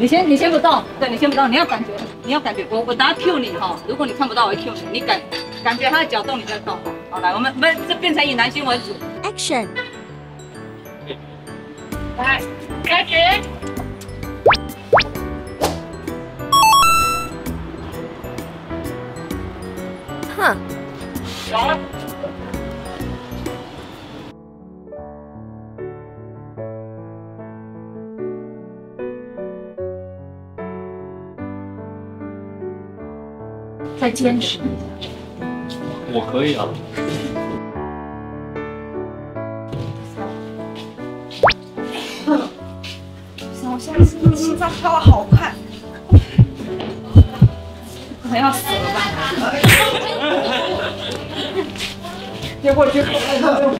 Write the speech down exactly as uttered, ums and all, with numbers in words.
你先，你先不动，对，你先不动，你要感觉，你要感觉，我我等下 Q 你哈、哦，如果你看不到我 Q 你，你感感觉他的脚动，你再动。好，来，我们们这变成以男性为主 ，Action， 来，开始。哼，来。 再坚持一下，我可以啊。行，我现在心脏跳得好快，可能要死了吧？结果就。